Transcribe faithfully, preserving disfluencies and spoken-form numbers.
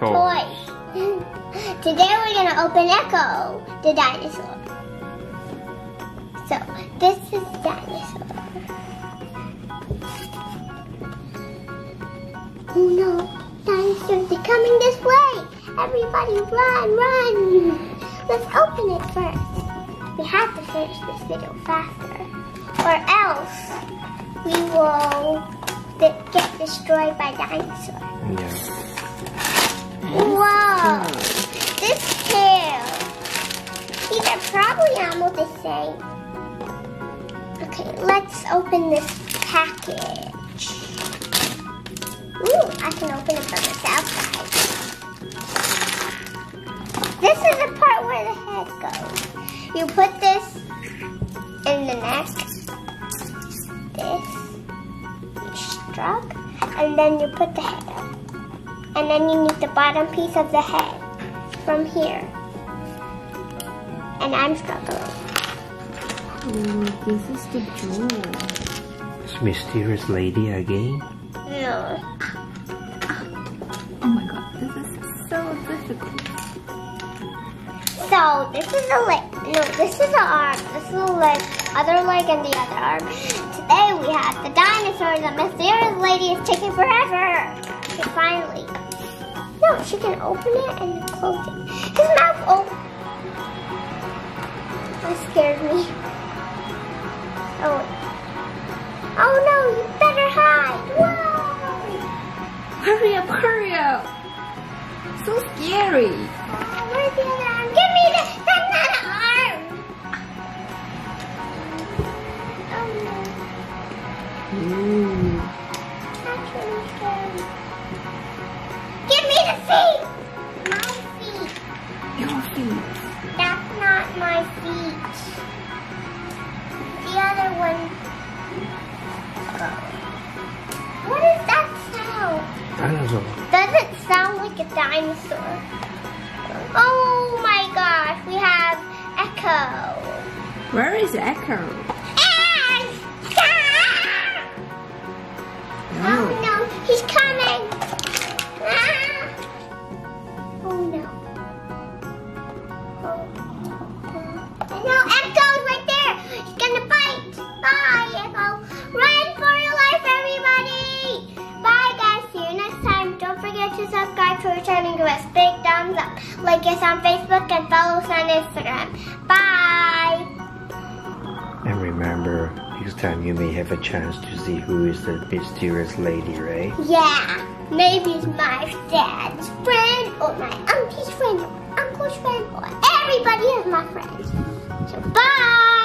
Toys. Today we're going to open Echo, the dinosaur. So, this is the dinosaur. Oh no, dinosaurs are coming this way. Everybody run, run. Let's open it first. We have to finish this video faster, or else we will get destroyed by dinosaurs. Yeah. Whoa, this tail. These are probably almost the same. Okay, let's open this package. Ooh, I can open it from this outside. This is the part where the head goes. You put this in the neck. This. You strap. And then you put the head up. And then you need the bottom piece of the head from here. And I'm struggling. Ooh, this is the jewel. It's Mysterious Lady again? No. Oh my god, this is so difficult. So, this is the leg. No, this is the arm. This is the leg, other leg, and the other arm. Today we have the dinosaur. The Mysterious Lady is taking forever. She finally. No, she can open it and close it. His mouth open. That scared me. Oh, wait. Oh no, you better hide. Whoa! Hurry up, hurry up. So scary. Oh, where's the other arm? Give me the, that's not an arm. Oh no. Ooh. Feet. My feet. Your feet. That's not my feet. The other one. What is that sound? Dinosaur. Doesn't sound like a dinosaur. Oh my gosh, we have Echo. Where is Echo? Oh, oh no, he's coming. Ah. Subscribe to our channel and give us big thumbs up. Like us on Facebook and follow us on Instagram. Bye! And remember, next time you may have a chance to see who is the mysterious lady, right? Yeah! Maybe it's my dad's friend, or my auntie's friend, or uncle's friend, or everybody is my friend. So bye!